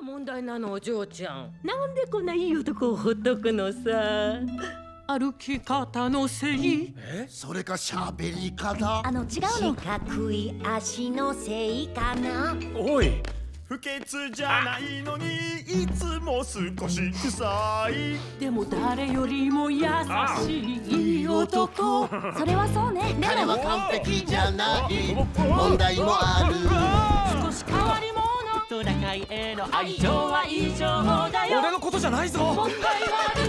が問題なの、お嬢ちゃん。なんでこんないい男をほっとくのさ。歩き方のせい、それか喋り方。違うの。四角い足のせいかな。おい、不潔じゃないのにいつも少し臭い。でも誰よりも優しいいい男。それはそうね。彼は完璧じゃない。問題もある。少し変わり者。トナカイへの愛情は異常だよ。俺のことじゃないぞ。問題はあるけれ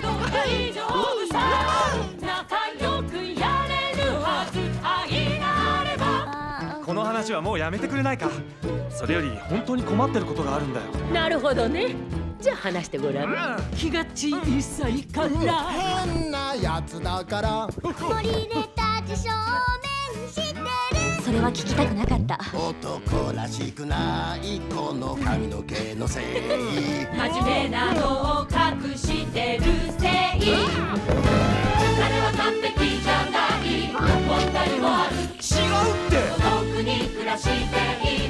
ど大丈夫さ。仲良くやれるはず。愛があれば。この話はもうやめてくれないか。それより本当に困ってることがあるんだよ。なるほどね。じゃあ話してごらん。気が小さいから。変なやつだから。取り入れた自称面してる。それは聞きたくなかった。男らしくないこの髪の毛のせい。真面目なのを隠してるせい。彼は完璧じゃない。問題もある。違うって。孤独に暮らしてい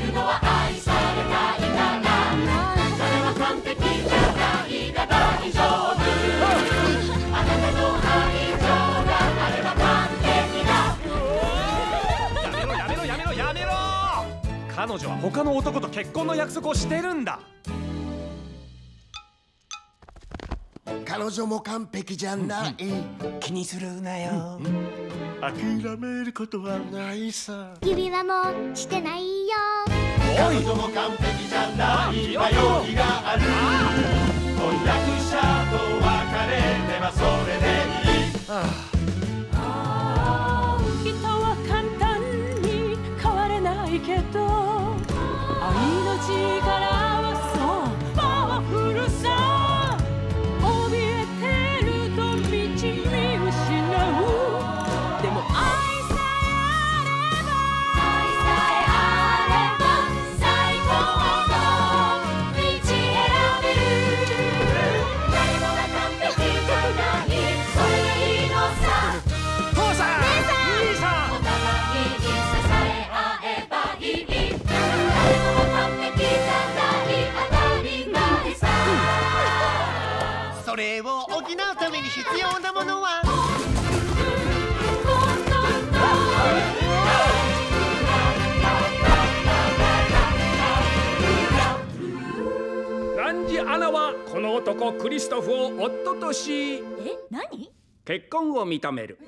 るのは愛されたいから。彼は完璧じゃないが大丈夫。あなたの愛情があれば完璧だ。やめろ。彼女は他の男と結婚の約束をしてるんだ。彼女も完璧じゃない。気にするなよ。諦めることはないさ。指輪もしてないよ。彼女も完璧じゃない。迷いがある。婚約者と別れればそれでいい。人は簡単に変われないけど、愛の力はそうパワフルさ。それを補うために必要なものは。ランジアナはこの男クリストフを夫とし。え、何？結婚を認める。